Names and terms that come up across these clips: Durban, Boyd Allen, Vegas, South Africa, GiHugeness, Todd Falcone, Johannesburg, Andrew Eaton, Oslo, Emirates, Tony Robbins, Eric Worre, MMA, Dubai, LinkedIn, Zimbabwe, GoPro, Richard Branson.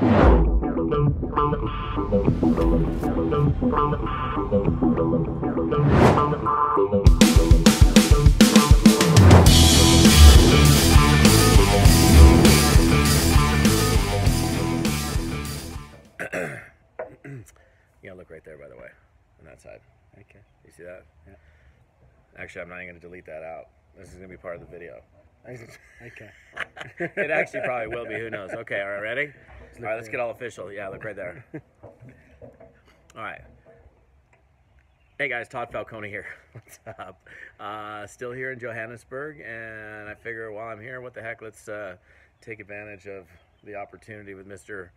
You know, look right there, by the way, on that side. Okay. You see that? Yeah. Actually, I'm not even going to delete that out. This is going to be part of the video. Okay. It actually probably will be. Who knows? Okay. All right. Ready? All right. Let's get all official. Yeah. Look right there. All right. Hey guys, Todd Falcone here. What's up? Still here in Johannesburg, and I figure while I'm here, what the heck? Let's take advantage of the opportunity with Mr.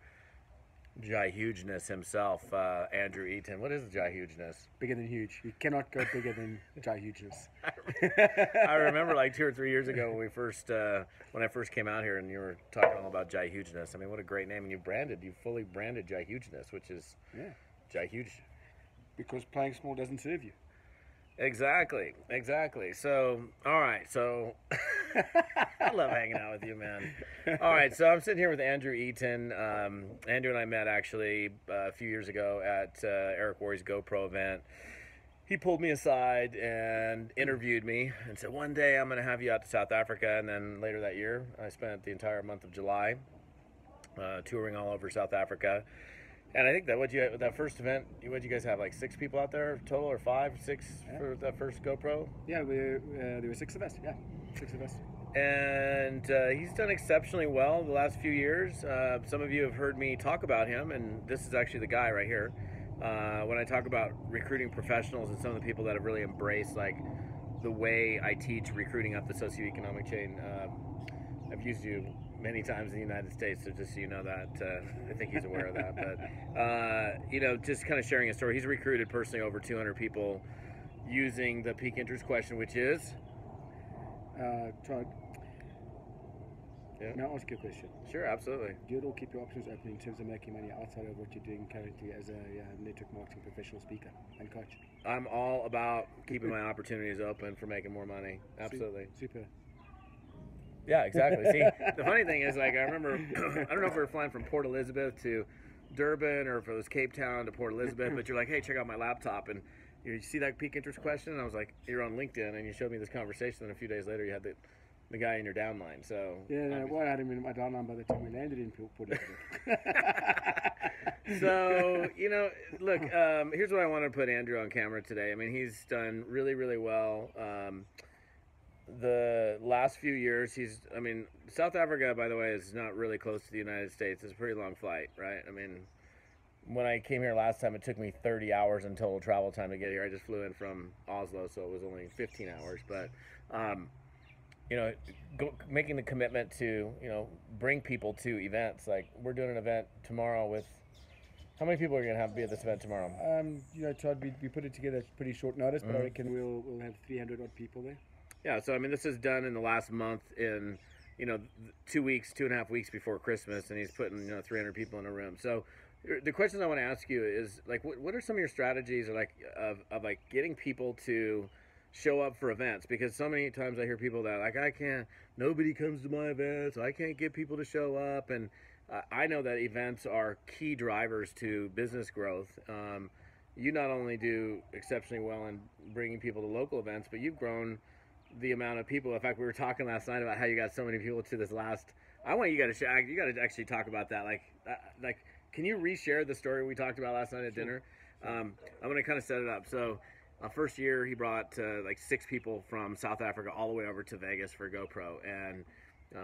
GiHugeness himself, Andrew Eaton. What is GiHugeness? Bigger than huge. You cannot go bigger than GiHugeness. I remember like 2 or 3 years ago when we first, when I first came out here, and you were talking all about GiHugeness. I mean, what a great name! And you fully branded GiHugeness, which is GiHuge. Because playing small doesn't serve you. Exactly. Exactly. So, all right. So. I love hanging out with you, man. All right, so I'm sitting here with Andrew Eaton. Andrew and I met actually a few years ago at Eric Worre's GoPro event. He pulled me aside and interviewed me and said, one day I'm going to have you out to South Africa. And then later that year, I spent the entire month of July touring all over South Africa. And I think that that first event, what you guys have, like 6 people out there total, or 5, 6 for that first GoPro? Yeah, there were 6 of us. Yeah, 6 of us. And he's done exceptionally well the last few years. Some of you have heard me talk about him, and this is actually the guy right here. When I talk about recruiting professionals and some of the people that have really embraced like the way I teach recruiting up the socioeconomic chain, I've used you many times in the United States, so just so you know that. I think he's aware of that. But, you know, just kind of sharing a story. He's recruited personally over 200 people using the peak interest question, which is? Yeah. May I ask you a question? Sure, absolutely. Do you at all keep your options open in terms of making money outside of what you're doing currently as a network marketing professional speaker and coach? I'm all about keeping my opportunities open for making more money. Absolutely. Super. Yeah, exactly. See, the funny thing is, like, I remember, I don't know if we were flying from Port Elizabeth to Durban or if it was Cape Town to Port Elizabeth, but you're like, hey, check out my laptop. And you see that peak interest question? And I was like, you're on LinkedIn, and you showed me this conversation, and a few days later you had the guy in your downline. So yeah, no, well, I had him in my downline by the time we landed in Port Elizabeth. So, you know, look, here's what I wanted to put Andrew on camera today. I mean, he's done really, really well. The last few years, I mean, South Africa, by the way, is not really close to the United States. It's a pretty long flight, right? I mean, when I came here last time, it took me 30 hours in total travel time to get here. I just flew in from Oslo, so it was only 15 hours. But, you know, making the commitment to, you know, bring people to events. Like, we're doing an event tomorrow with, how many people are going to have to be at this event tomorrow? You know, Todd, we put it together at pretty short notice, but I reckon we'll have 300-odd people there. Yeah, so, I mean, this is done in the last month in, you know, 2.5 weeks before Christmas, and he's putting, you know, 300 people in a room. So, the questions I want to ask you is, like, what are some of your strategies or like of like getting people to show up for events? Because so many times I hear people that like, nobody comes to my events, I can't get people to show up. And I know that events are key drivers to business growth. You not only do exceptionally well in bringing people to local events, but you've grown the amount of people. In fact, we were talking last night about how you got so many people to this last, I want you guys to actually talk about that. Like, can you reshare the story we talked about last night at dinner? I'm going to kind of set it up. So, first year he brought like 6 people from South Africa all the way over to Vegas for GoPro, and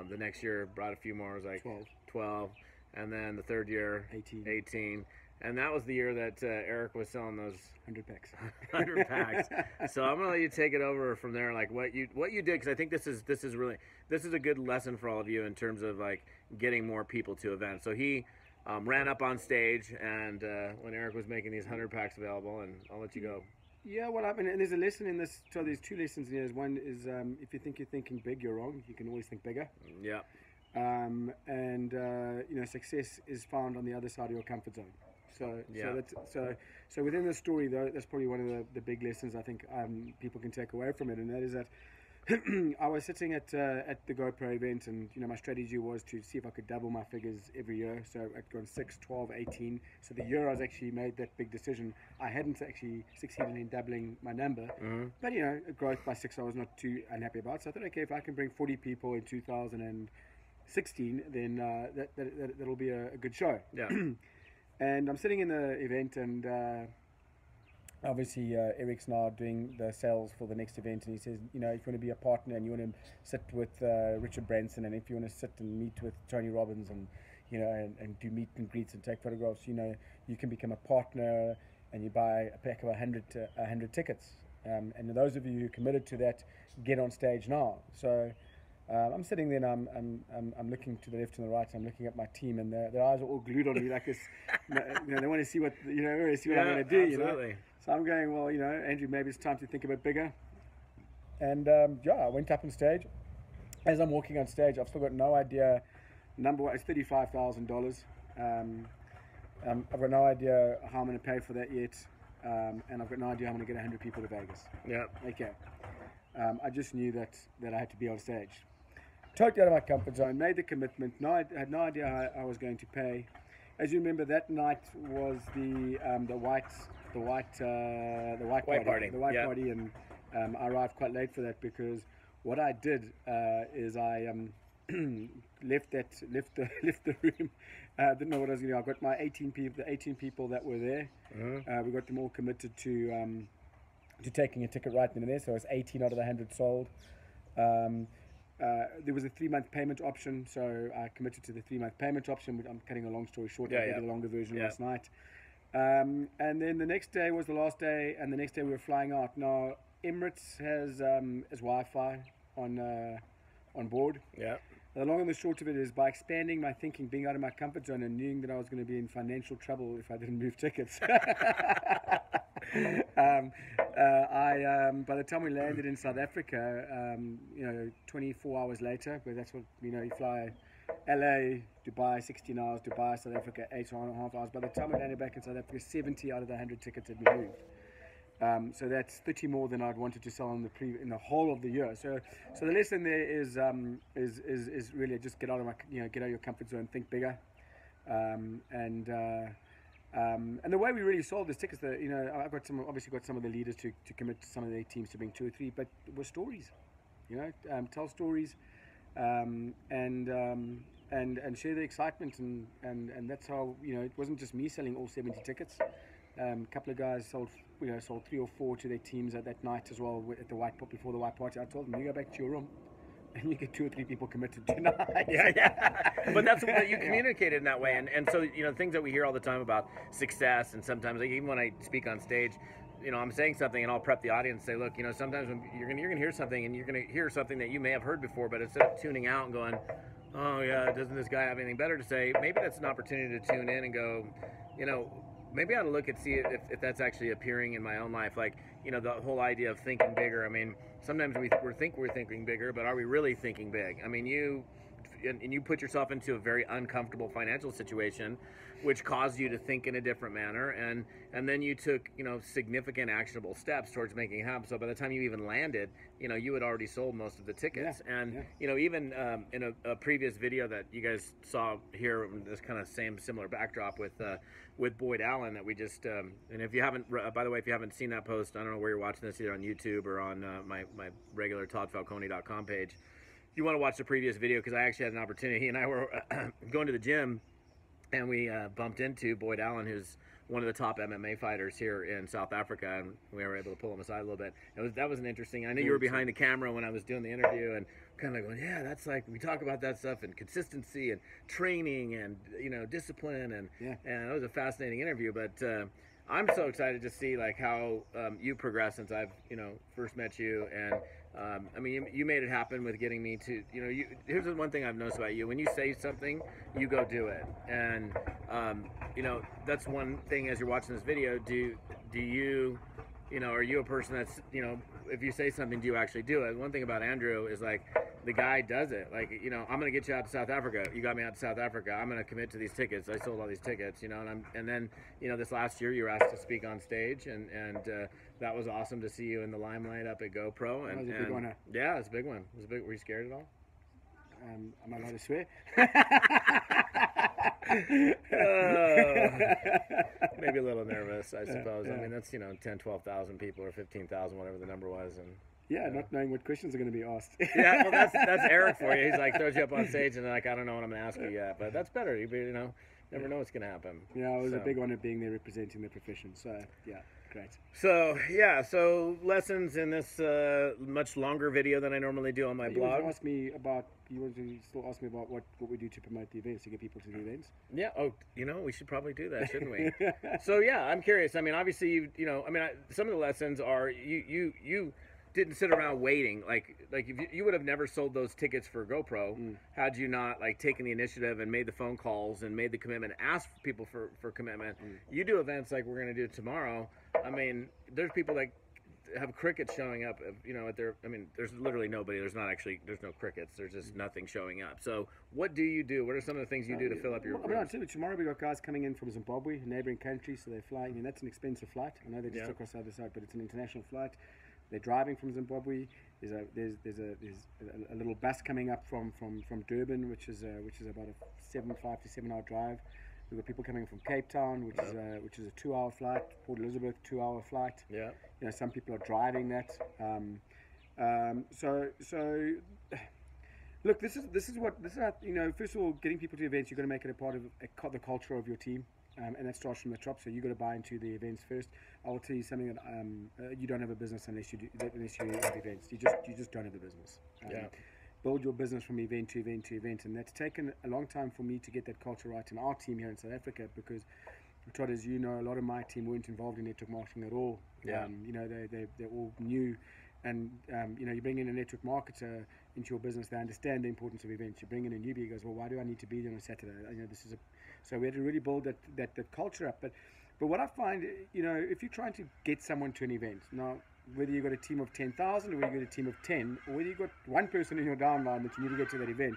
the next year brought a few more. It was like 12, and then the third year 18, and that was the year that Eric was selling those 100 packs. So I'm going to let you take it over from there. Like what you did, because I think this is a good lesson for all of you in terms of like getting more people to events. So he. Ran up on stage, and when Eric was making these 100 packs available, and I'll let you go. Yeah, well, I mean, and there's a lesson in this. So there's 2 lessons in here. One is if you think you're thinking big, you're wrong. You can always think bigger. Yeah. You know, success is found on the other side of your comfort zone. So, yeah. So within this story, though, that's probably one of the big lessons I think people can take away from it, and that is that I was sitting at the GoPro event, and you know my strategy was to see if I could double my figures every year. So I'd gone 6, 12, 18. So the year I was actually made that big decision, I hadn't actually succeeded in doubling my number. Mm-hmm. But you know, growth by 6 I was not too unhappy about. So I thought, okay, if I can bring 40 people in 2016, then that'll be a good show. Yeah. And I'm sitting in the event, and obviously Eric's now doing the sales for the next event, and he says, you know, if you want to be a partner and you want to sit with Richard Branson, and if you want to sit and meet with Tony Robbins, and you know, and do meet and greets and take photographs, you know, you can become a partner, and you buy a pack of 100 tickets, and those of you who committed to that, get on stage now. So I'm sitting there, and I'm looking to the left and the right, and I'm looking at my team, and their eyes are all glued on me like this. You know, they want to see what, you know, I'm going to do. Absolutely. You know? So I'm going, well, you know, Andrew, maybe it's time to think a bit bigger. And yeah, I went up on stage. As I'm walking on stage, I've still got no idea. Number one, it's $35,000. I've got no idea how I'm going to pay for that yet, and I've got no idea how I'm going to get 100 people to Vegas. Yeah. Okay. I just knew that I had to be on stage. Totally out of my comfort zone, made the commitment. No, I had no idea how I was going to pay. As you remember, that night was the white party, and I arrived quite late for that, because what I did is I left the room. Didn't know what I was going to do. I got my 18 people that were there. Mm-hmm. We got them all committed to taking a ticket right then and there. So it was 18 out of the 100 sold. There was a 3-month payment option, so I committed to the 3-month payment option, which I'm cutting a long story short. Yeah, I did a longer version last night. And then the next day was the last day, and the next day we were flying out. Now, Emirates has Wi-Fi on board. Yeah. The long and the short of it is, by expanding my thinking, being out of my comfort zone, and knowing that I was going to be in financial trouble if I didn't move tickets. By the time we landed in South Africa, you know, 24 hours later, but that's what, you know, you fly LA, Dubai, 16 hours, Dubai, South Africa, 8.5 hours. By the time we landed back in South Africa, 70 out of the 100 tickets had been moved. So that's 30 more than I'd wanted to sell in the whole of the year. So the lesson there is really just get out of your comfort zone, think bigger, and the way we really sold this tickets, that, you know, I've got some of the leaders to commit to some of their teams to being 2 or 3, but it was stories, you know, tell stories, and share the excitement, and that's how, you know, it wasn't just me selling all 70 tickets. A couple of guys sold 3 or 4 to their teams at that night as well, at the white pot before the white party. I told them, you go back to your room, and you get 2 or 3 people committed tonight. Yeah, yeah. But that's what you communicated in that way, and so, you know, things that we hear all the time about success, and sometimes, like, even when I speak on stage, you know, I'm saying something, and I'll prep the audience, say, look, you know, sometimes when you're gonna hear something, and you're gonna hear something that you may have heard before, but instead of tuning out and going, oh yeah, doesn't this guy have anything better to say? Maybe that's an opportunity to tune in and go, you know, maybe I ought to look and see if that's actually appearing in my own life. Like, you know, the whole idea of thinking bigger. I mean, sometimes we're thinking bigger, but are we really thinking big? I mean, you put yourself into a very uncomfortable financial situation, which caused you to think in a different manner, and then you took, you know, significant actionable steps towards making it happen. So by the time you even landed, you know, you had already sold most of the tickets. Yeah, and you know, even in a previous video that you guys saw here, this kind of similar backdrop with Boyd Allen that we just and if you haven't, by the way, if you haven't seen that post, I don't know where you're watching this, either on YouTube or on my regular toddfalcone.com page. You want to watch the previous video, because I actually had an opportunity. He and I were going to the gym, and we bumped into Boyd Allen, who's one of the top MMA fighters here in South Africa, and we were able to pull him aside a little bit. That was an interesting. I know you were behind the camera when I was doing the interview, and kind of going, yeah, that's like, we talk about that stuff, and consistency and training and, you know, discipline, and it was a fascinating interview. But I'm so excited to see, like, how you progressed since I've, you know, first met you. And I mean, you made it happen with getting me to, you know, here's the one thing I've noticed about you. When you say something, you go do it. And, you know, that's one thing as you're watching this video. Do you, you know, are you a person that's, you know, if you say something, do you actually do it? One thing about Andrew is, like, the guy does it. Like, you know, I'm going to get you out to South Africa. You got me out to South Africa. I'm going to commit to these tickets. I sold all these tickets, you know, and then, you know, this last year you were asked to speak on stage, and that was awesome to see you in the limelight up at GoPro. And that was a big one. Yeah, it was a big one. It was a big. Were you scared at all? Am I allowed to swear? Maybe a little nervous, I suppose. Yeah. I mean, that's, you know, 10,000, 12,000 people or 15,000, whatever the number was. And yeah, not knowing what questions are going to be asked. Yeah, well, that's Eric for you. He's like, throws you up on stage and like, I don't know what I'm going to ask you yet. But that's better. You know, never know what's going to happen. Yeah, it was a big honor being there representing the profession. So, yeah. Great. So, yeah, so lessons in this much longer video than I normally do on my blog. You wanted to still ask me about what we do to promote the events, to get people to the events? Yeah, oh, you know, we should probably do that, shouldn't we? So, yeah, I'm curious. I mean, obviously, some of the lessons are you didn't sit around waiting. Like if you would have never sold those tickets for GoPro had you not like taken the initiative and made the phone calls and made the commitment, asked people for commitment. You do events like we're going to do tomorrow. I mean, there's people that have crickets showing up, you know, there's literally nobody. There's no crickets. There's just nothing showing up. So what do you do? What are some of the things you do to fill up your room? Tomorrow we got guys coming in from Zimbabwe, a neighboring country, so they're flying, and that's an expensive flight. I know they just took us the other side, but it's an international flight. They're driving from Zimbabwe. There's a little bus coming up from Durban, which is about a 5 to 7 hour drive. We've got people coming from Cape Town, which is a 2 hour flight. Port Elizabeth, 2 hour flight. Yeah. You know, some people are driving that. So look, this is how, you know, first of all, getting people to events, you've got to make it a part of the culture of your team. And that starts from the top, so you got to buy into the events first. I will tell you something that you don't have a business unless you have events. You just don't have a business. Build your business from event to event to event, and that's taken a long time for me to get that culture right in our team here in South Africa, because, Todd, as you know, a lot of my team weren't involved in network marketing at all. Yeah. You know, they're all new, and you know, you bring in a network marketer into your business, they understand the importance of events. You bring in a newbie, he goes, well, why do I need to be there on a Saturday? You know, so we had to really build that culture up. But what I find, you know, if you're trying to get someone to an event, now, whether you've got a team of 10,000 or whether you've got a team of 10, or whether you've got one person in your downline that you need to get to that event,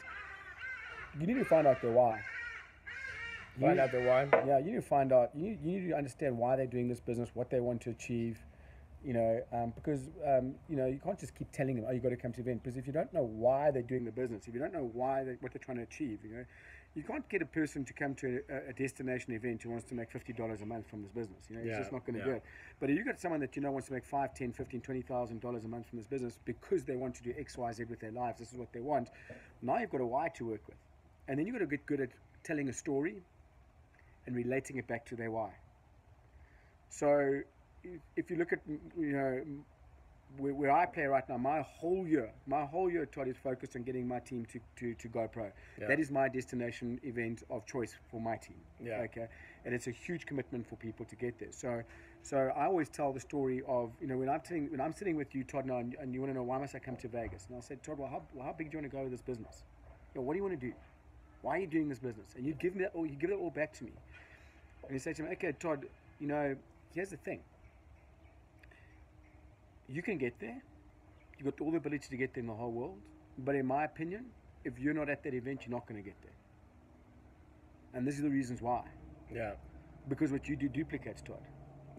you need to find out their why. Yeah, you need to find out. You need to understand why they're doing this business, what they want to achieve. You know, because you know, you can't just keep telling them, oh, you've got to come to the event, because if you don't know why they're doing the business, if you don't know what they're trying to achieve, you know, you can't get a person to come to a destination event who wants to make $50 a month from this business. You know, it's just not going to do it. But if you've got someone that you know wants to make $5, $10, $15, $20,000 a month from this business because they want to do X, Y, Z with their lives, this is what they want, now you've got a why to work with. And then you've got to get good at telling a story and relating it back to their why. So if you look at, you know, where I play right now, my whole year, Todd, is focused on getting my team to GoPro. Yeah. That is my destination event of choice for my team. Yeah. Okay, and it's a huge commitment for people to get there. So I always tell the story of, you know, when I'm sitting with you, Todd, now, and you want to know why must I come to Vegas, and I said, Todd, well, how big do you want to go with this business? You know, what do you want to do? Why are you doing this business? And you give me that, or you give it all back to me, and you say to me, okay, Todd, you know, here's the thing. You can get there. You've got all the ability to get there in the whole world. But in my opinion, if you're not at that event, you're not going to get there. And this is the reasons why. Yeah. Because what you do duplicates, Todd.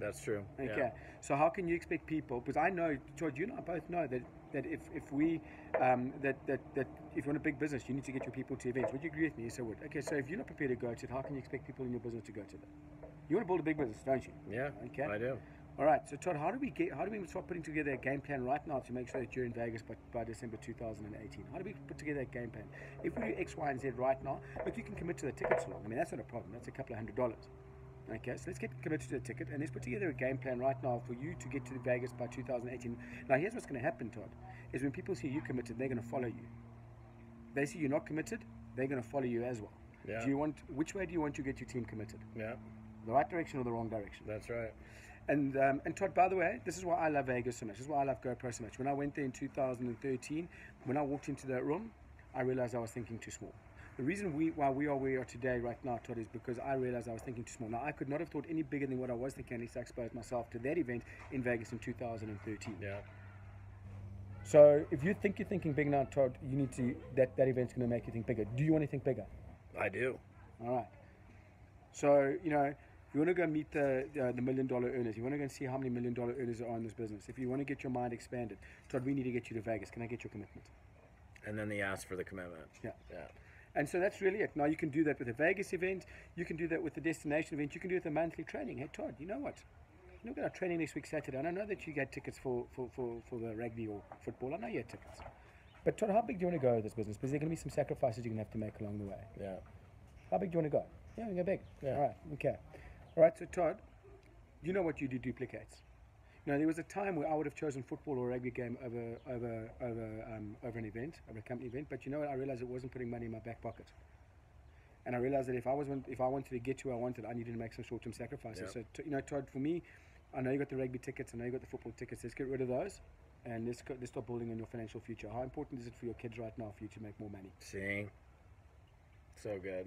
That's true. Okay. Yeah. So how can you expect people? Because I know, Todd, you and I both know that if you want a big business, you need to get your people to events. Would you agree with me? Yes, I would. Okay. So if you're not prepared to go to it, how can you expect people in your business to go to that? You want to build a big business, don't you? Yeah. Okay. I do. All right, so Todd, how do we start putting together a game plan right now to make sure that you're in Vegas by December 2018? How do we put together a game plan? If we do X, Y, and Z right now, look, you can commit to the ticket so long. I mean, that's not a problem. That's a couple of $100. Okay, so let's get committed to the ticket, and let's put together a game plan right now for you to get to Vegas by 2018. Now, here's what's going to happen, Todd, is when people see you committed, they're going to follow you. They see you're not committed, they're going to follow you as well. Yeah. Which way do you want to get your team committed? Yeah. The right direction or the wrong direction? That's right. And Todd, by the way, this is why I love Vegas so much. This is why I love GoPro so much. When I went there in 2013, when I walked into that room, I realized I was thinking too small. The reason why we are where we are today right now, Todd, is because I realized I was thinking too small. Now, I could not have thought any bigger than what I was thinking unless I exposed myself to that event in Vegas in 2013. Yeah. So if you think you're thinking big now, Todd, you need to, that event's going to make you think bigger. Do you want to think bigger? I do. All right. So, you know, you want to go meet the $1 million earners. You want to go and see how many $1 million earners there are in this business. If you want to get your mind expanded, Todd, we need to get you to Vegas. Can I get your commitment? And then they ask for the commitment. Yeah. Yeah. And so that's really it. Now you can do that with a Vegas event. You can do that with the destination event. You can do it with a monthly training. Hey, Todd, you know what? We've got our training next week Saturday, and I know that you got tickets for the rugby or football. I know you had tickets. But Todd, how big do you want to go with this business? Because there are going to be some sacrifices you're going to have to make along the way. Yeah. How big do you want to go? Yeah, we can go big. Yeah. All right, okay. All right, so Todd, you know what you do duplicates. You know, there was a time where I would have chosen football or a rugby game over an event, over a company event. But you know what? I realized it wasn't putting money in my back pocket. And I realized that if I wanted to get to where I wanted, I needed to make some short-term sacrifices. Yep. So, you know, Todd, for me, I know you got the rugby tickets, I know you got the football tickets. Let's get rid of those, and let's start building on your financial future. How important is it for your kids right now for you to make more money? See, so good.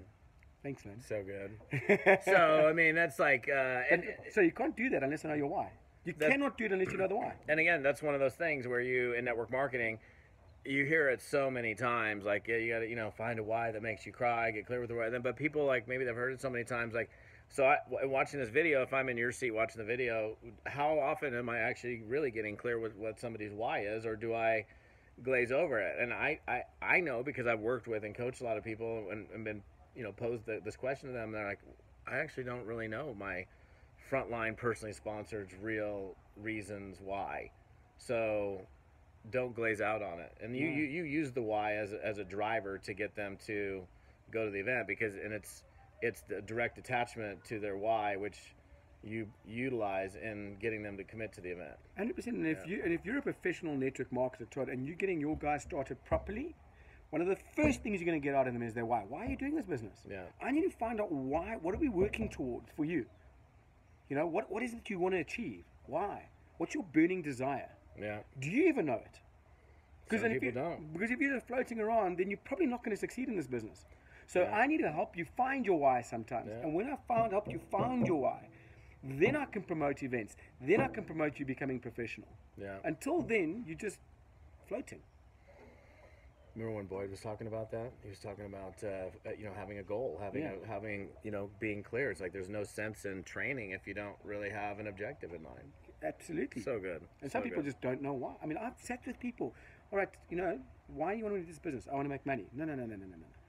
Thanks, man. So good. So I mean, that's like. So you can't do that unless you know your why. You cannot do it unless you know the why. And again, that's one of those things where you in network marketing. You hear it so many times, like, yeah, you gotta, you know, find a why that makes you cry, get clear with the why. But people, like, maybe they've heard it so many times, like, so watching this video, if I'm in your seat watching the video, how often am I actually really getting clear with what somebody's why is, or do I glaze over it? And I know, because I've worked with and coached a lot of people and been, you know, posed this question to them, and they're like, I actually don't really know my frontline personally sponsored's real reasons why. So don't glaze out on it, and you use the why as a driver to get them to go to the event, because it's the direct attachment to their why, which you utilize in getting them to commit to the event. 100%. And if you're a professional network marketer, Todd, and you're getting your guys started properly, one of the first things you're going to get out of them is their why. Why are you doing this business? Yeah. I need to find out why. What are we working towards for you? You know, what is it you want to achieve? Why? What's your burning desire? Yeah. Do you even know it? Because if you're floating around, then you're probably not going to succeed in this business. So yeah. I need to help you find your why sometimes. Yeah. And when I help you find your why, then I can promote events. Then I can promote you becoming professional. Yeah. Until then, you're just floating. Remember when Boyd was talking about that? He was talking about you know, having a goal, being clear. It's like there's no sense in training if you don't really have an objective in mind. Absolutely. So good. And some people just don't know why. I mean, I've sat with people. All right, you know, why do you want to do this business? I want to make money. No.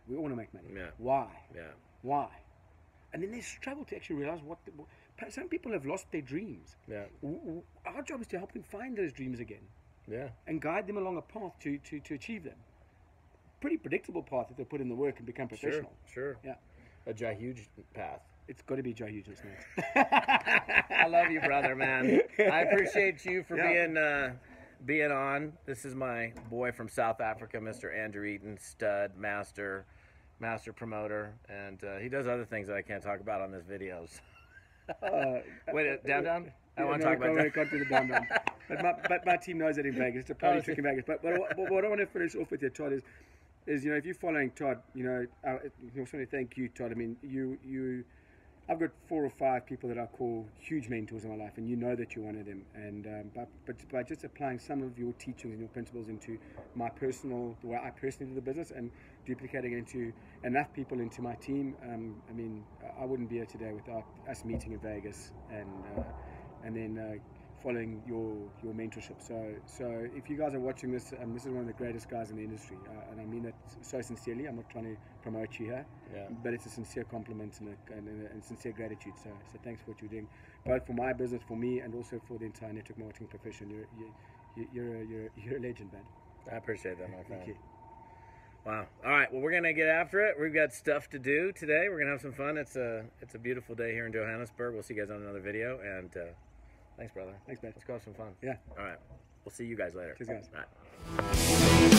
We all want to make money. Yeah. Why? Yeah. Why? And then they struggle to actually realize what. Some people have lost their dreams. Yeah. Our job is to help them find those dreams again. Yeah. And guide them along a path to achieve them. Pretty predictable path if they put in the work and become professional. Sure. Yeah. A GiHuge path. It's got to be GiHugeness, man. I love you, brother, man. I appreciate you for being on. This is my boy from South Africa, Mr. Andrew Eaton, stud, master promoter, and he does other things that I can't talk about on this video. So. Wait, down? I want to talk about that. Got to the down. But my team knows that in Vegas. It's a party trick in Vegas. But what I want to finish off with here, Todd, is you know, if you're following Todd, you know, I just want to thank you, Todd. I mean, you. I've got 4 or 5 people that I call huge mentors in my life, and you know that you're one of them. And but by just applying some of your teachings and your principles into the way I personally do the business, and duplicating it into enough people into my team, I mean, I wouldn't be here today without us meeting in Vegas, and then following your mentorship. So if you guys are watching this, this is one of the greatest guys in the industry, and I mean that so sincerely. I'm not trying to promote you here, but it's a sincere compliment and sincere gratitude. So thanks for what you're doing, both for my business, for me, and also for the entire network marketing profession. You're a legend, man. I appreciate that, my friend. Thank you. Wow. All right. Well, we're gonna get after it. We've got stuff to do today. We're gonna have some fun. It's a beautiful day here in Johannesburg. We'll see you guys on another video, and. Thanks, brother. Thanks, man. Let's go have some fun. Yeah. All right. We'll see you guys later. Cheers, guys. All right.